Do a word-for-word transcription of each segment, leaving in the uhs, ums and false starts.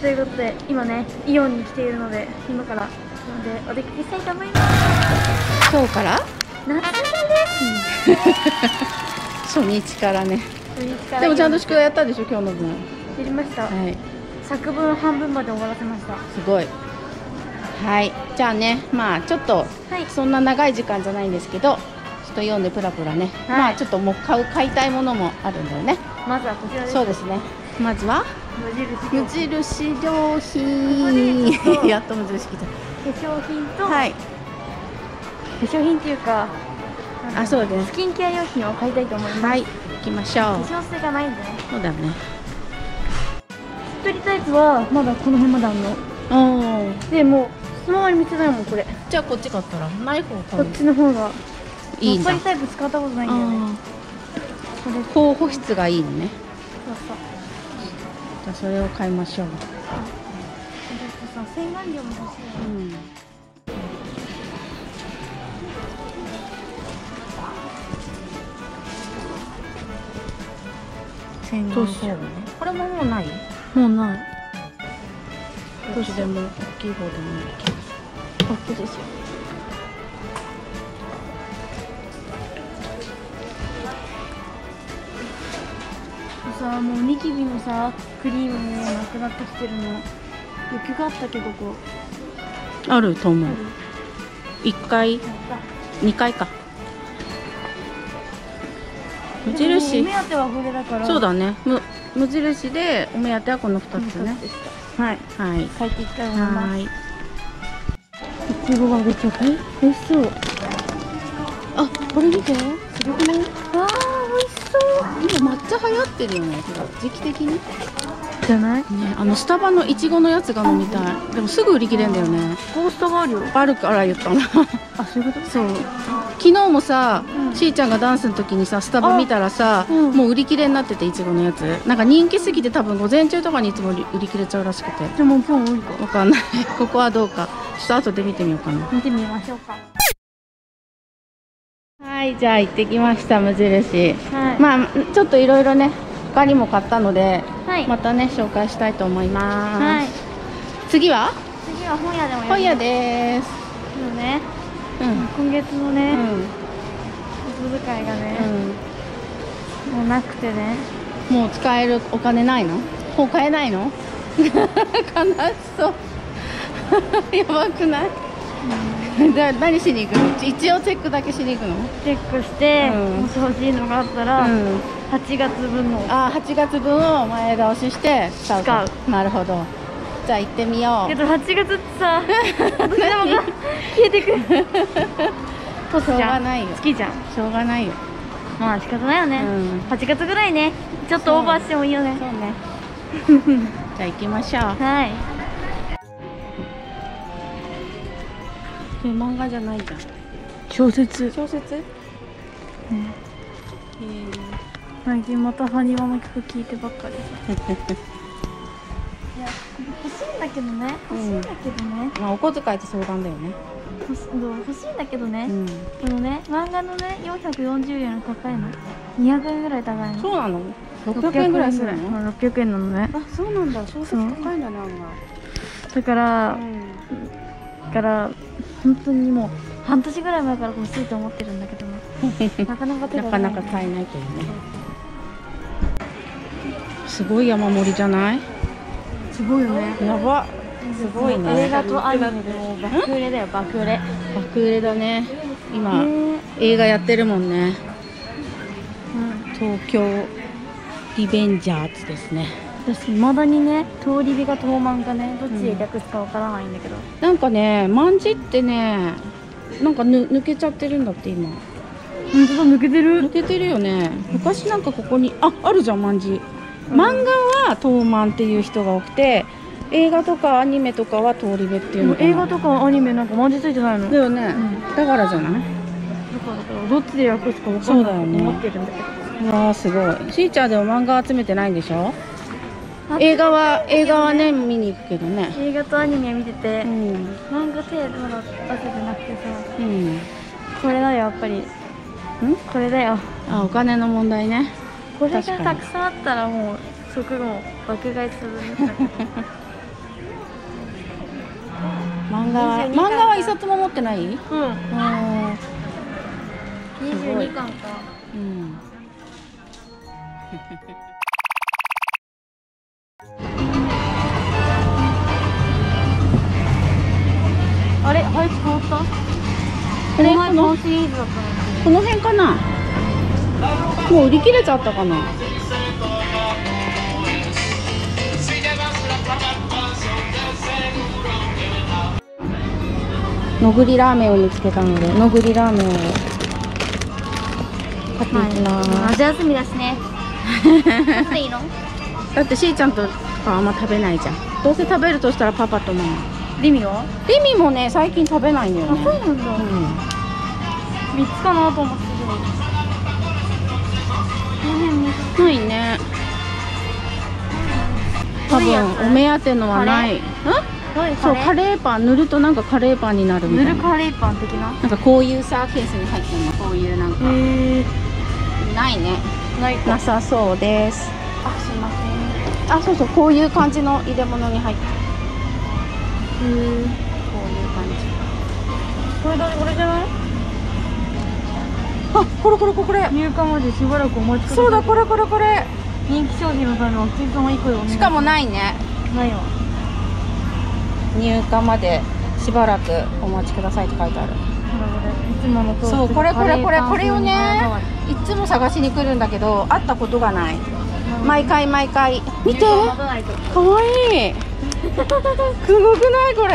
ということで、今ねイオンに来ているので、今からのでお出かけしたいと思います。今日から夏だです、ね、初日からね。初日からでもちゃんと宿題やったでしょ、今日の分。やりました、はい、作文半分まで終わらせました。すごい。はい、じゃあね、まあちょっと、はい、そんな長い時間じゃないんですけど、ちょっと読んでプラプラね、はい、まあちょっともう買う買いたいものもあるんだよね。まずはこちらです。そうですね。まずは無印良品。ここやっと無印来た。化粧品と、はい、化粧品っていうか、あ、そうですね。スキンケア用品を買いたいと思います。はい、行きましょう。化粧水がないんでね。そうだよね。しっとりタイプはまだこの辺まであるの。うん。でもう。そのまま見てないもんこれ。じゃあこっち買ったらナイフを買う。こっちの方がいいんだ。やっぱりタイプ使ったことないんだよね。高保湿がいいのね。そうそう。じゃあそれを買いましょう。洗顔料も欲しい。うん。洗顔料ね。これももうない？もうない。どっちでも大きい方でもいい。OK ですよ。さあ、もうニキビのさ、クリームもなくなってきてるの。余裕があったけど、こうあると思う。いっかい、にかいか。無印。お目当てはこれだから。そうだね。無無印でお目当てはこのふたつね。はいはい。書いていきたいと思います。いちごがめっちゃ美味しそう。あ、これ見て。すごくない？ああ、美味しそう。今抹茶流行ってるよね。時期的にじゃない？ね、あのスタバのいちごのやつが飲みたい。でもすぐ売り切れんだよね。コーストがあるよ。あるから言ったな。あ、そういうこと？そう。昨日もさ、しーちゃんがダンスの時にさ、スタバ見たらさ、もう売り切れになってて、いちごのやつ。なんか人気すぎて多分午前中とかにいつも売り切れちゃうらしくて。でも今日多いか。わかんない。ここはどうか。ちょっと後で見てみようかな。見てみましょうか。はい、じゃあ行ってきました、無印。はい、まあ、ちょっといろいろね、他にも買ったので、はい、またね、紹介したいと思います。はい、次は。次は本屋でも。本屋です。そうね。うん、今月のね。お小遣いがね。うん、もうなくてね。もう使えるお金ないの。本買えないの。悲しそう。やばくない？だ、何しに行くの？一応チェックだけしに行くの？チェックして、もし欲しいのがあったら、はちがつぶんの。あ、はちがつぶんを前倒しして使う。使う。なるほど。じゃあ行ってみよう。けどはちがつってさ、どうしても消えてくる。トスじゃん。しょうがないよ。好きじゃん。しょうがないよ。まあ仕方ないよね。はちがつぐらいね、ちょっとオーバーしてもいいよね。そうね。じゃあ行きましょう。はい。漫画じゃないじゃん。小説。小説。ね。最近またハニワの曲聴いてばっかり。いや、欲しいんだけどね。欲しいんだけどね。まあお小遣いと相談だよね。欲しいんだけどね。このね、漫画のね、よんひゃくよんじゅうえんの高いの。にひゃくえんぐらい高いの。そうなの。ろっぴゃくえんぐらいするの。ろっぴゃくえんなのね。あ、そうなんだ。小説高いんだね、漫画。だから。だから。本当にもう半年ぐらい前から欲しいと思ってるんだけども、なかなか手が出ないね。なかなか買えないけどね。すごい山盛りじゃない？すごいよね。やば。すごいね。映画とアニメでも爆売れだよ、爆売れ。爆売れだね。今映画やってるもんね。東京リベンジャーズですね。私未だにね、通り火が東漫かね、どっちで略すかわからないんだけど、うん、なんかね、まんじってね、なんかぬ抜けちゃってるんだって今。本当だ、抜けてる。抜けてるよね。昔なんかここにああるじゃん、まんじ。漫画は東漫っていう人が多くて、映画とかアニメとかは通り火っていうのかな。映画とかアニメなんかまんじついてないの。だよね。うん、だからじゃない。だからだからどっちで略すかわからないと思ってるんだけど。わあ、すごい。しーちゃんでも漫画集めてないんでしょ。映画は映画はね見に行くけどね。映画とアニメ見てて、漫画手まだ出せてなくてさ、これだよやっぱり。ん？これだよ。あ、お金の問題ね。これがたくさんあったらもう即も爆買いする。漫画は漫画は一冊も持ってない？うん。にじゅうにかんか。うん。あれ、配置変わった？この前のシリーズだったの。この辺かな？もう売り切れちゃったかな？のぐりラーメンを見つけたので、のぐりラーメンを買っていきます。夏休みだしね。どうしていいの？だってしーちゃんとかあんま食べないじゃん。どうせ食べるとしたらパパとママ。リミは？リミもね、最近食べないのよね。あ、そうなんだ。うん、みっつかなと思ってる。ないね。多分お目当てのはない。ん？そう、カレーパン塗るとなんかカレーパンになるみたいな。塗るカレーパン的な。なんかこういうさ、ケースに入ってるの、こういうなんか。ないね。ないか。なさそうです。あ、すいません。あ、そうそう、こういう感じの入れ物に入ってる。うん、こういう感じ。これだ、これじゃない？あ、これこれこれ。入荷までしばらくお待ちください。そうだ、これこれこれ。人気商品のためお客様以降よ。しかもないね。ないよ。入荷までしばらくお待ちくださいって書いてある。いつもの通り。そう、これこれこれこれをね、いつも探しに来るんだけど会ったことがない。毎回毎回。見て。かわいい。すごくないこれ。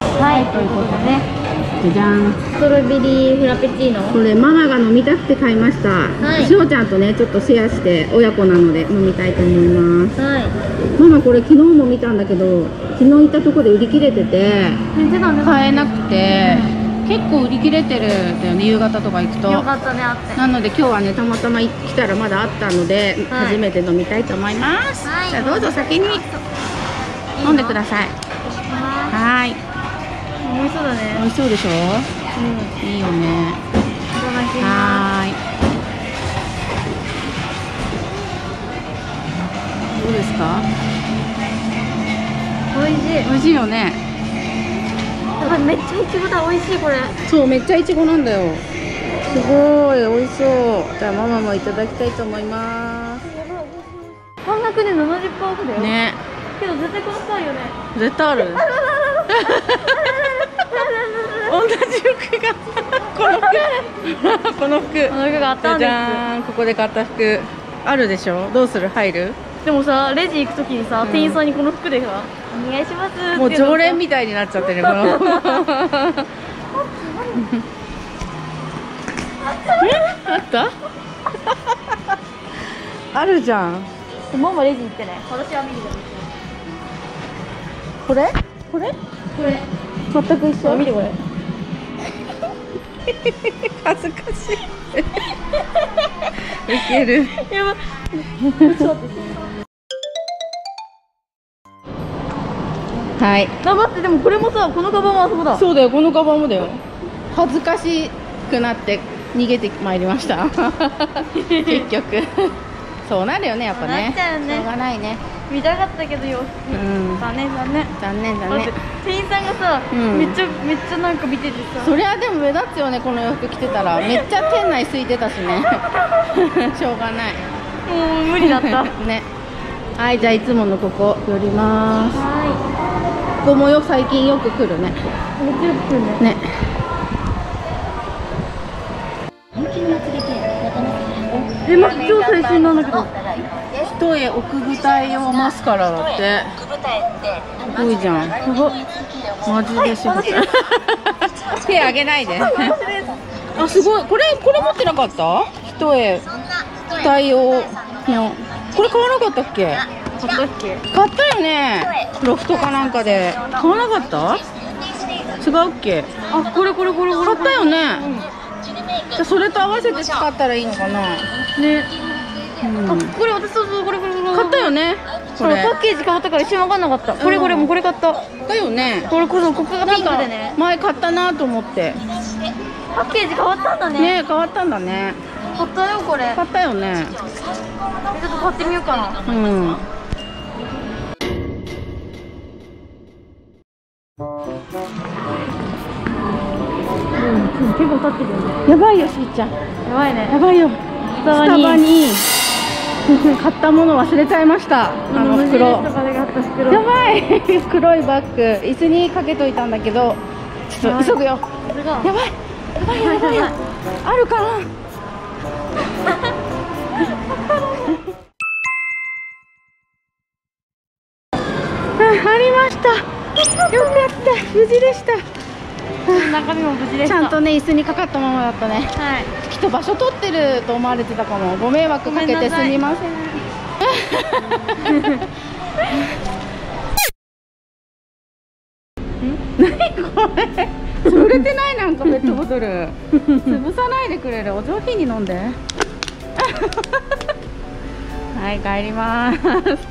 はい、ということでね。じゃん、ストロベリーフラペチーノ。これママが飲みたくて買いました、はい、しおちゃんとねちょっとシェアして親子なので飲みたいと思います、はい、ママこれ昨日も見たんだけど昨日行ったとこで売り切れてて買えなくて、結構売り切れてるんだよね、夕方とか行くと。よかったね、あって。なので今日はねたまたま来たらまだあったので、はい、初めて飲みたいと思います、はい、じゃあどうぞ先に飲んでください。はい、美味しそうだね。美味しそうでしょ。うん、いいよね。いただきます。はい。どうですか。美味しい。美味しいよね。めっちゃイチゴだ。美味しいこれ。そう、めっちゃイチゴなんだよ。すごい美味しそう。じゃあママもいただきたいと思います。半額でななじゅっパーセントオフだよ。ね。けど絶対このパンよね。絶対ある。同じ服がこの服この服この服があったんです。じゃーん、ここで買った服あるでしょ。どうする、入る？でもさ、レジ行くときにさ、うん、店員さんにこの服でさお願いしますってもう常連みたいになっちゃってるこのあったあるじゃん。ママレジ行ってね。私は見るじゃん。これこれこれ全く一緒。見てこれ恥ずかしいウケる。やばはい、頑張って。でもこれもさ、このカバンもあそこだ。そうだよ、このカバンもだよ。恥ずかしくなって逃げてまいりました結局そうなるよね、やっぱね。なっちゃうね。しょうがないね。見たかったけどよ。残念残念残念残念。店員さんがさ、めっちゃめっちゃなんか見ててさ。そりゃでも目立つよね、この洋服着てたら。めっちゃ店内空いてたしね。しょうがない。もう無理だった。ね。はい、じゃあいつものここ寄ります。はい。ここもよ、最近よく来るね。めっちゃよく来るね。ね。え、ま超最新なんだけど。一重奥二重用マスカラだって。すごいじゃん。すごいマジでしごい手あげないであ、すごい。これこれ持ってなかった？一重二重用のこれ買わなかったっけ？買ったっけ？買ったよね、ロフトかなんかで。買わなかった？違うっけ？あ、これこれこれこれ買ったよね、うん、じゃあそれと合わせて使ったらいいのかなね。あ、これ私、そうそう、これこれこれ買ったよね。これパッケージ変わったから一瞬分かんなかった。これこれもこれ買っただよね。これこそここがピンクでね、前買ったなと思って。パッケージ変わったんだね。ね、変わったんだね。買ったよ、これ買ったよね。ちょっと買ってみようかな。うん。撮ってるんだよ。やばいよ、しーちゃん。やばいね。やばいよ。スタバに買ったもの忘れちゃいました。あの袋。やばい。黒いバッグ、椅子にかけといたんだけど、ちょっと急ぐよ。やばい。やばいやばい。あるかな。ありました。よかった。無事でした。中身も無事でした。ちゃんとね、椅子にかかったままだったね。はい。きっと場所取ってると思われてたかも。ご迷惑かけてすみません。何これ。潰れてないなんかペットボトル。潰さないでくれる。お上品に飲んで。はい、帰ります。